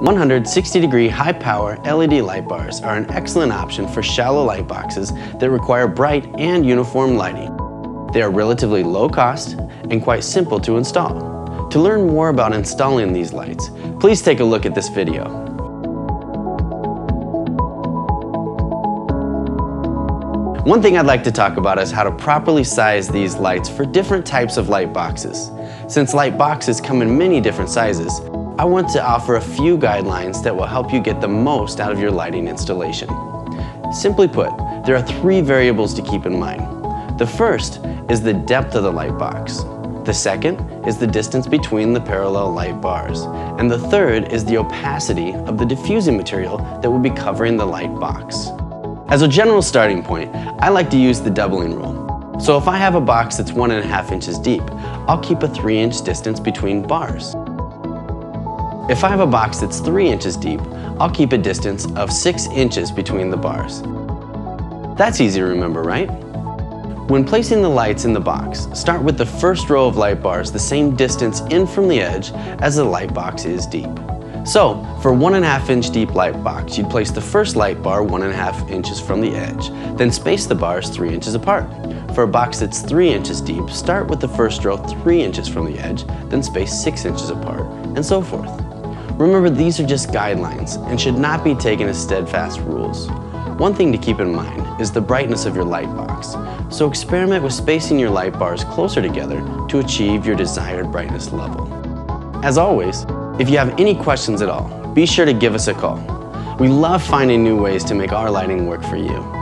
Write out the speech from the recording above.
160-degree high-power LED light bars are an excellent option for shallow light boxes that require bright and uniform lighting. They are relatively low cost and quite simple to install. To learn more about installing these lights, please take a look at this video. One thing I'd like to talk about is how to properly size these lights for different types of light boxes. Since light boxes come in many different sizes, I want to offer a few guidelines that will help you get the most out of your lighting installation. Simply put, there are three variables to keep in mind. The first is the depth of the light box. The second is the distance between the parallel light bars. And the third is the opacity of the diffusing material that will be covering the light box. As a general starting point, I like to use the doubling rule. So if I have a box that's 1.5 inches deep, I'll keep a 3-inch distance between bars. If I have a box that's 3 inches deep, I'll keep a distance of 6 inches between the bars. That's easy to remember, right? When placing the lights in the box, start with the first row of light bars the same distance in from the edge as the light box is deep. So, for 1.5-inch deep light box, you'd place the first light bar 1.5 inches from the edge, then space the bars 3 inches apart. For a box that's 3 inches deep, start with the first row 3 inches from the edge, then space 6 inches apart, and so forth. Remember, these are just guidelines and should not be taken as steadfast rules. One thing to keep in mind is the brightness of your light box, so experiment with spacing your light bars closer together to achieve your desired brightness level. As always, if you have any questions at all, be sure to give us a call. We love finding new ways to make our lighting work for you.